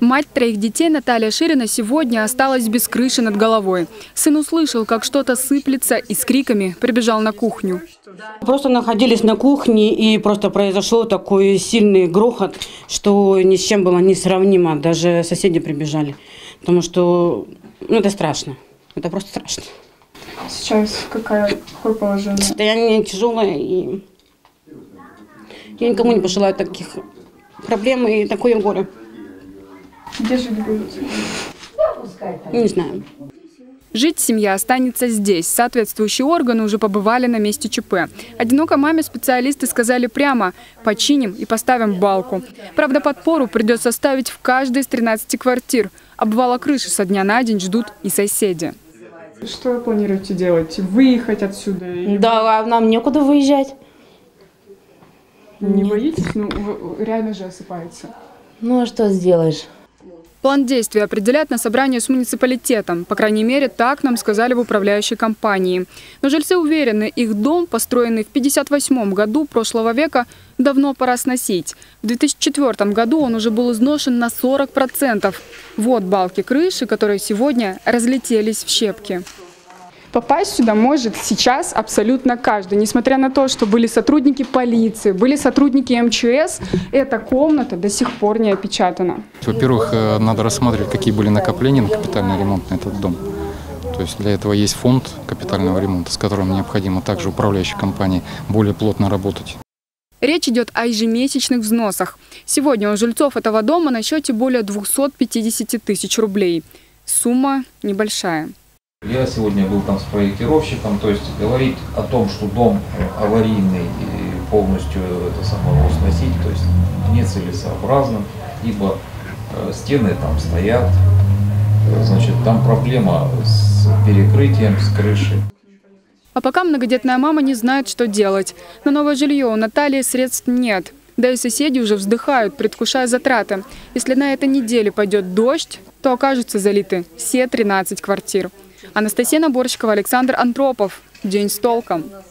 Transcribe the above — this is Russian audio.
Мать троих детей Наталья Ширина сегодня осталась без крыши над головой. Сын услышал, как что-то сыплется, и с криками прибежал на кухню. Просто находились на кухне, и просто произошел такой сильный грохот, что ни с чем было не сравнимо. Даже соседи прибежали, потому что это страшно, это просто страшно. Сейчас какое положение? Состояние тяжелое, и я никому не пожелаю таких проблем и такое горе. Где жить будете? Не знаю. Жить семья останется здесь. Соответствующие органы уже побывали на месте ЧП. Одинокой маме специалисты сказали прямо: починим и поставим балку. Правда, подпору придется ставить в каждой из 13 квартир. Обвала крыши со дня на день ждут и соседи. Что вы планируете делать? Выехать отсюда? Да, нам некуда выезжать. Не боитесь? Ну, реально же осыпается. Ну, а что сделаешь? План действий определят на собрании с муниципалитетом. По крайней мере, так нам сказали в управляющей компании. Но жильцы уверены, их дом, построенный в 1958 году прошлого века, давно пора сносить. В 2004 году он уже был изношен на 40%. Вот балки крыши, которые сегодня разлетелись в щепки. Попасть сюда может сейчас абсолютно каждый. Несмотря на то, что были сотрудники полиции, были сотрудники МЧС, эта комната до сих пор не опечатана. Во-первых, надо рассматривать, какие были накопления на капитальный ремонт на этот дом. То есть для этого есть фонд капитального ремонта, с которым необходимо также управляющей компании более плотно работать. Речь идет о ежемесячных взносах. Сегодня у жильцов этого дома на счете более 250 тысяч рублей. Сумма небольшая. Я сегодня был там с проектировщиком, то есть говорить о том, что дом аварийный и полностью его сносить, то есть нецелесообразно, ибо стены там стоят, значит, там проблема с перекрытием, с крышей. А пока многодетная мама не знает, что делать. На новое жилье у Натальи средств нет. Да и соседи уже вздыхают, предвкушая затраты. Если на этой неделе пойдет дождь, то окажутся залиты все 13 квартир. Анастасия Наборщикова, Александр Антропов. День с толком.